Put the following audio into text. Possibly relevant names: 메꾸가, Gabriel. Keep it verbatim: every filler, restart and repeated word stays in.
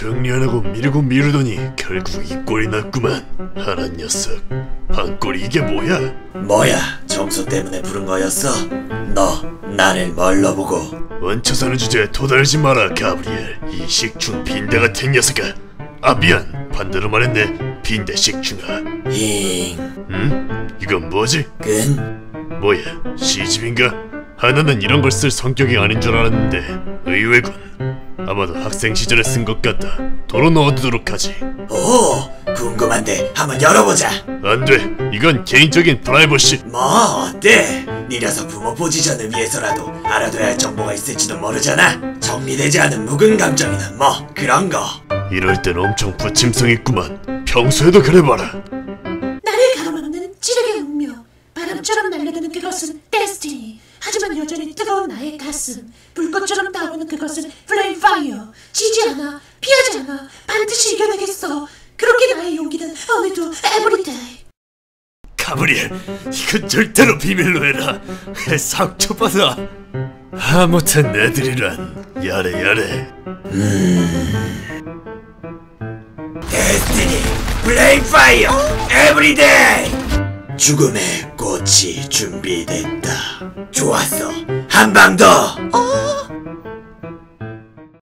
정리하라고 미루고 미루더니 결국 이 꼴이 났구만. 하란 녀석, 반꼴이 이게 뭐야? 뭐야, 정수 때문에 부른 거였어? 너 나를 뭘로 보고? 원초 사는 주제에 도달하지 마라, 가브리엘. 이 식충 빈대 같은 녀석아. 아, 미안, 반대로 말했네. 빈대 식충아. 힝. 응? 이건 뭐지? 끈? 뭐야, 시집인가? 하나는 이런 걸 쓸 성격이 아닌 줄 알았는데 의외군. 아마도 학생 시절에 쓴 것 같다. 도로 넣어두도록 하지. 오, 궁금한데 한번 열어보자. 안 돼, 이건 개인적인 프라이버시. 뭐 어때? 네 녀석 부모 포지션을 위해서라도 알아둬야 할 정보가 있을지도 모르잖아. 정리되지 않은 묵은 감정이나 뭐 그런 거. 이럴 땐 엄청 부침성 있구만. 평소에도 그래봐라. 나를 가로막는 지력의 운명, 바람처럼 날려드는 그것은 데스티니. 하지만 여전히 뜨거운 나의 가슴, 불꽃처럼 따오르는 그것은 플레임 파이어. 지지 않아, 피하지 않아, 반드시 이겨내겠어. 그렇게 나의 용기는 오늘도 에브리데이. 가브리엘, 이건 절대로 비밀로 해라. 상처받아. 아무튼 애들이란 야래야래. 음... 데스티니, 플레임 파이어, 에브리데이. 죽음의 꽃이 준비됐다. 좋았어, 한 방 더! 어?